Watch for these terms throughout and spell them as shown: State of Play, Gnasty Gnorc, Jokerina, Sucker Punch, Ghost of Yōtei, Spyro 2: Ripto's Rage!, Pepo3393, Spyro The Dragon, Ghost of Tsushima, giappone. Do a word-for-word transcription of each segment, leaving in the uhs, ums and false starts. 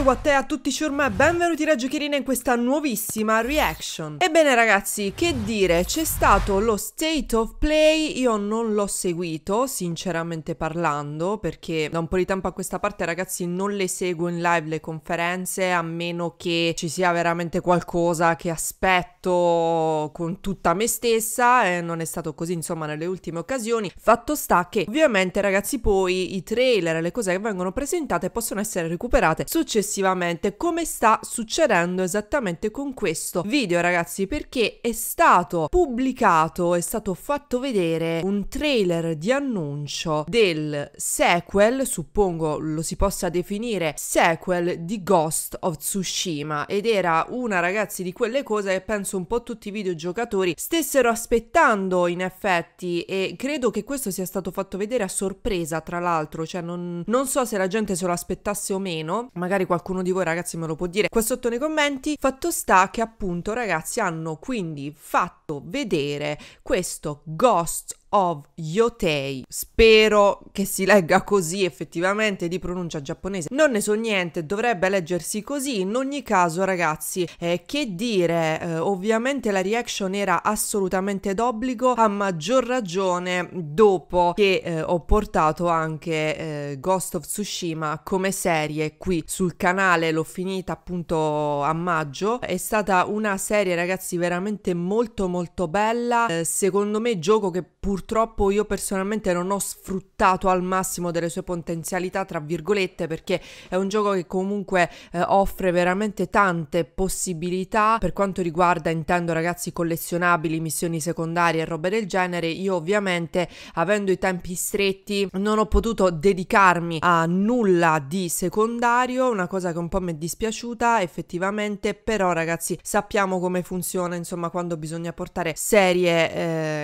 Hey what a tutti ciurma e benvenuti da Jokerina in questa nuovissima reaction. Ebbene ragazzi, che dire, c'è stato lo State of Play, io non l'ho seguito sinceramente parlando perché da un po' di tempo a questa parte ragazzi non le seguo in live le conferenze, a meno che ci sia veramente qualcosa che aspetto con tutta me stessa e non è stato così insomma nelle ultime occasioni. Fatto sta che ovviamente ragazzi poi i trailer e le cose che vengono presentate possono essere recuperate successivamente, come sta succedendo esattamente con questo video ragazzi, perché è stato pubblicato, è stato fatto vedere un trailer di annuncio del sequel, suppongo lo si possa definire sequel, di Ghost of Tsushima, ed era una ragazzi di quelle cose che penso un po' tutti i videogiocatori stessero aspettando in effetti, e credo che questo sia stato fatto vedere a sorpresa tra l'altro, cioè non, non so se la gente se lo aspettasse o meno, magari qualcuno di voi ragazzi me lo può dire qua sotto nei commenti. Fatto sta che appunto ragazzi hanno quindi fatto vedere questo Ghost of Yōtei, spero che si legga così effettivamente, di pronuncia giapponese non ne so niente, dovrebbe leggersi così. In ogni caso ragazzi eh, che dire, eh, ovviamente la reaction era assolutamente d'obbligo, a maggior ragione dopo che eh, ho portato anche eh, Ghost of Tsushima come serie qui sul canale, l'ho finita appunto a maggio, è stata una serie ragazzi veramente molto molto bella, eh, secondo me gioco che pur Purtroppo io personalmente non ho sfruttato al massimo delle sue potenzialità tra virgolette, perché è un gioco che comunque eh, offre veramente tante possibilità per quanto riguarda, intendo ragazzi, collezionabili, missioni secondarie e robe del genere. Io ovviamente avendo i tempi stretti non ho potuto dedicarmi a nulla di secondario, una cosa che un po' mi è dispiaciuta effettivamente, però ragazzi sappiamo come funziona insomma quando bisogna portare serie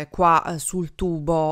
eh, qua sul tubo,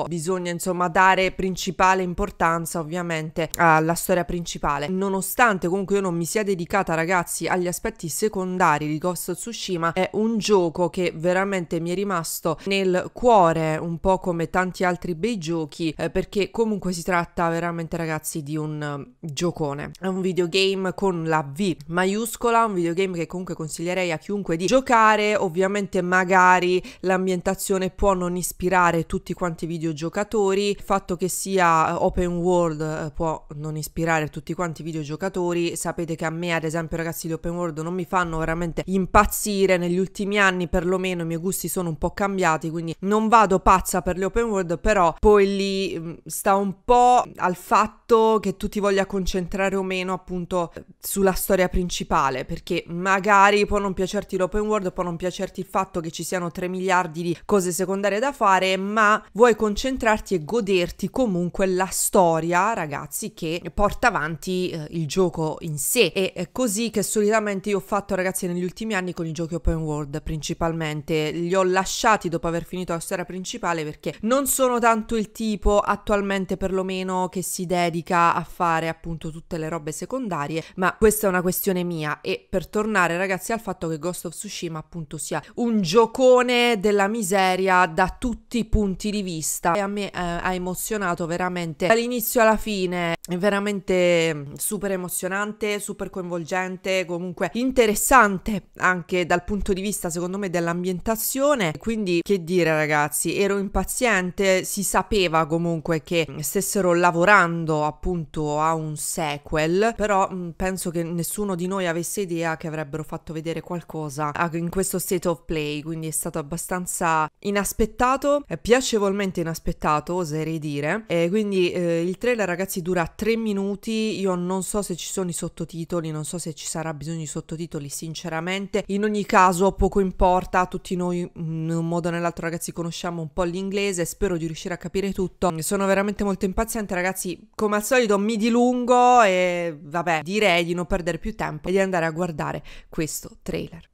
bisogna insomma dare principale importanza ovviamente alla storia principale. Nonostante comunque io non mi sia dedicata ragazzi agli aspetti secondari di Ghost of Tsushima, è un gioco che veramente mi è rimasto nel cuore, un po' come tanti altri bei giochi, eh, perché comunque si tratta veramente ragazzi di un um, giocone, è un videogame con la V maiuscola, un videogame che comunque consiglierei a chiunque di giocare. Ovviamente magari l'ambientazione può non ispirare tutti quanti i videogiocatori, il fatto che sia open world può non ispirare tutti quanti i videogiocatori. Sapete che a me ad esempio ragazzi gli open world non mi fanno veramente impazzire, negli ultimi anni perlomeno i miei gusti sono un po' cambiati, quindi non vado pazza per le open world, però poi lì sta un po' al fatto che tu ti voglia concentrare o meno appunto sulla storia principale, perché magari può non piacerti l'open world, può non piacerti il fatto che ci siano tre miliardi di cose secondarie da fare, ma vuoi concentrarti e goderti comunque la storia ragazzi che porta avanti eh, il gioco in sé. E è così che solitamente io ho fatto ragazzi negli ultimi anni con i giochi open world, principalmente li ho lasciati dopo aver finito la storia principale, perché non sono tanto il tipo attualmente perlomeno che si dedica a fare appunto tutte le robe secondarie, ma questa è una questione mia. E per tornare ragazzi al fatto che Ghost of Tsushima appunto sia un giocone della miseria da tutti i punti di vista, e a me eh, ha emozionato veramente dall'inizio alla fine, è veramente super emozionante, super coinvolgente, comunque interessante anche dal punto di vista secondo me dell'ambientazione. Quindi che dire ragazzi, ero impaziente, si sapeva comunque che stessero lavorando appunto a un sequel, però mh, penso che nessuno di noi avesse idea che avrebbero fatto vedere qualcosa in questo State of Play, quindi è stato abbastanza inaspettato, è piacevolmente inaspettato oserei dire. E quindi eh, il trailer ragazzi dura tre minuti, io non so se ci sono i sottotitoli, non so se ci sarà bisogno di sottotitoli sinceramente, in ogni caso poco importa, tutti noi in un modo o nell'altro ragazzi conosciamo un po' l'inglese, spero di riuscire a capire tutto. Sono veramente molto impaziente ragazzi, come al solito mi dilungo e vabbè, direi di non perdere più tempo e di andare a guardare questo trailer.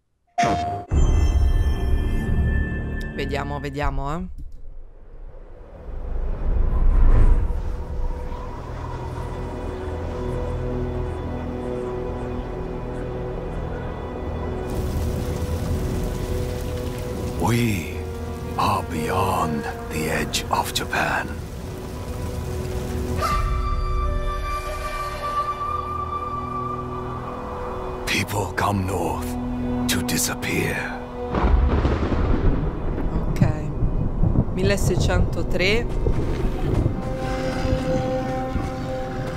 Vediamo, vediamo eh We are beyond the edge of Japan. people come north to disappear. Ok. milleseicentotre.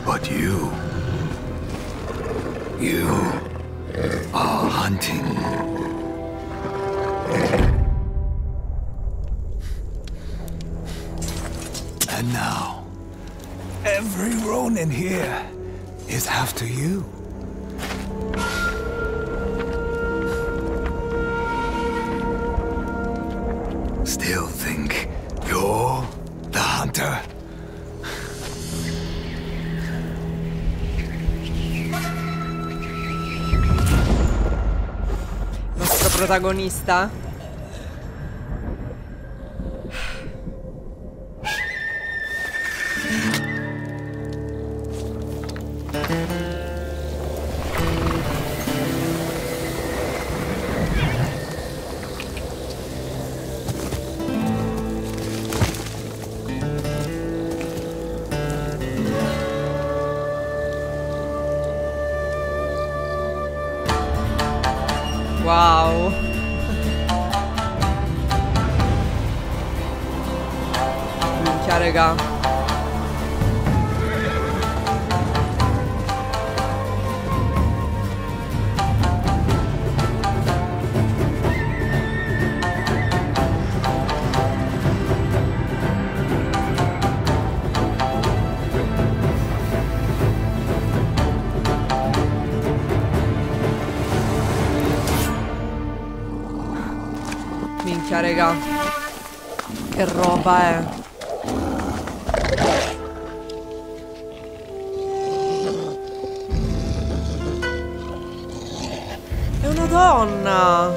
But you you are hunting. And now every Ronin here is after you. Still think you're the hunter? Il nostro protagonista? Raga, che roba è. È una donna.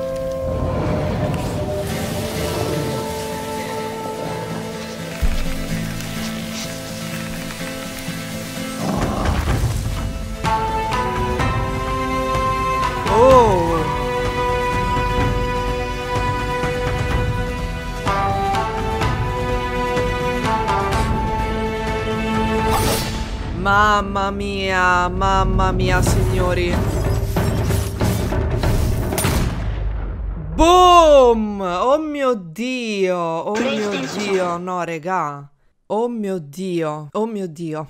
Oh. Mamma mia, mamma mia, signori. Boom! Oh mio Dio, oh mio Dio, no regà. Oh mio Dio, oh mio Dio.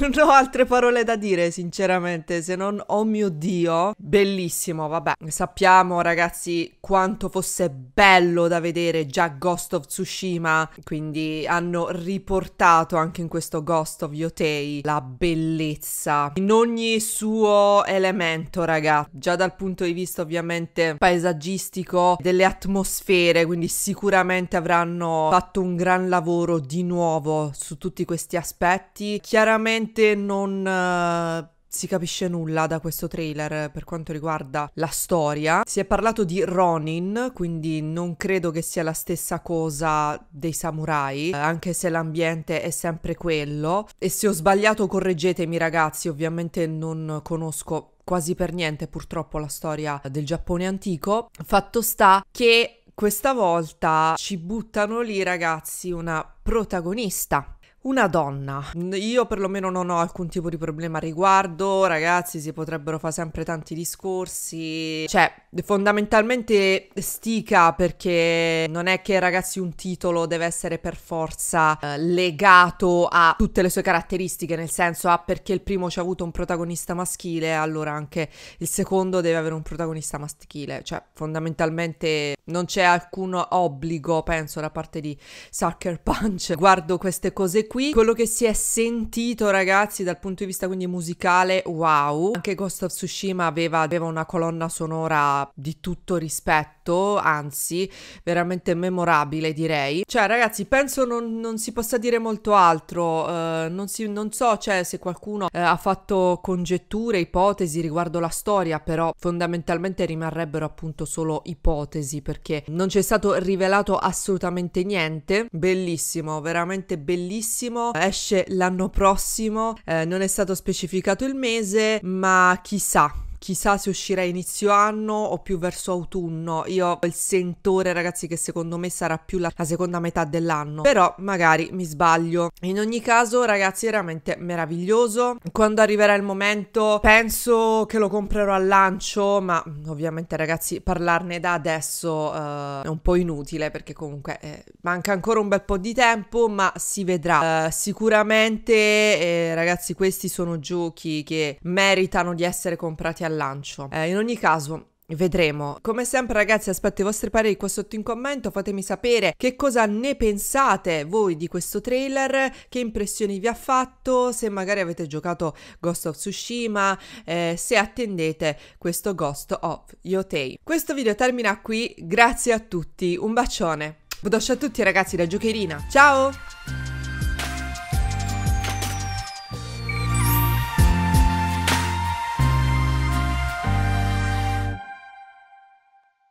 Non ho altre parole da dire sinceramente, se non oh mio Dio. Bellissimo, vabbè. Sappiamo ragazzi quanto fosse bello da vedere già Ghost of Tsushima, quindi hanno riportato anche in questo Ghost of Yōtei la bellezza in ogni suo elemento, ragazzi. Già dal punto di vista ovviamente paesaggistico, delle atmosfere, quindi sicuramente avranno fatto un gran lavoro di nuovo su tutti questi aspetti. Chiaramente non... Uh, si capisce nulla da questo trailer per quanto riguarda la storia. Si è parlato di Ronin, quindi non credo che sia la stessa cosa dei samurai, anche se l'ambiente è sempre quello. E se ho sbagliato correggetemi ragazzi, ovviamente non conosco quasi per niente purtroppo la storia del Giappone antico. Fatto sta che questa volta ci buttano lì ragazzi una protagonista. Una donna. Io perlomeno non ho alcun tipo di problema a riguardo, ragazzi, si potrebbero fare sempre tanti discorsi, cioè fondamentalmente stica, perché non è che ragazzi un titolo deve essere per forza eh, legato a tutte le sue caratteristiche, nel senso ah, perché il primo ci ha avuto un protagonista maschile, allora anche il secondo deve avere un protagonista maschile, cioè fondamentalmente non c'è alcun obbligo, penso, da parte di Sucker Punch. Guardo queste cose qui. Qui quello che si è sentito ragazzi dal punto di vista quindi musicale, wow, anche Ghost of Tsushima aveva, aveva una colonna sonora di tutto rispetto, anzi veramente memorabile direi, cioè ragazzi penso non, non si possa dire molto altro, uh, non, si, non so cioè, se qualcuno uh, ha fatto congetture, ipotesi riguardo la storia, però fondamentalmente rimarrebbero appunto solo ipotesi perché non c'è stato rivelato assolutamente niente. Bellissimo, veramente bellissimo. Esce l'anno prossimo, eh, non è stato specificato il mese, ma chissà. chissà se uscirà inizio anno o più verso autunno. Io ho il sentore, ragazzi, che secondo me sarà più la, la seconda metà dell'anno, però magari mi sbaglio. In ogni caso, ragazzi, è veramente meraviglioso. Quando arriverà il momento penso che lo comprerò al lancio, ma ovviamente, ragazzi, parlarne da adesso uh, è un po' inutile, perché comunque eh, manca ancora un bel po' di tempo, ma si vedrà. Uh, sicuramente eh, ragazzi, questi sono giochi che meritano di essere comprati al lancio. Eh, in ogni caso vedremo. Come sempre, ragazzi, aspetto i vostri pareri qua sotto in commento. Fatemi sapere che cosa ne pensate voi di questo trailer, che impressioni vi ha fatto, se magari avete giocato Ghost of Tsushima, eh, se attendete questo Ghost of Yōtei. Questo video termina qui, grazie a tutti, un bacione. Un bacio a tutti, ragazzi, da Jokerina. Ciao!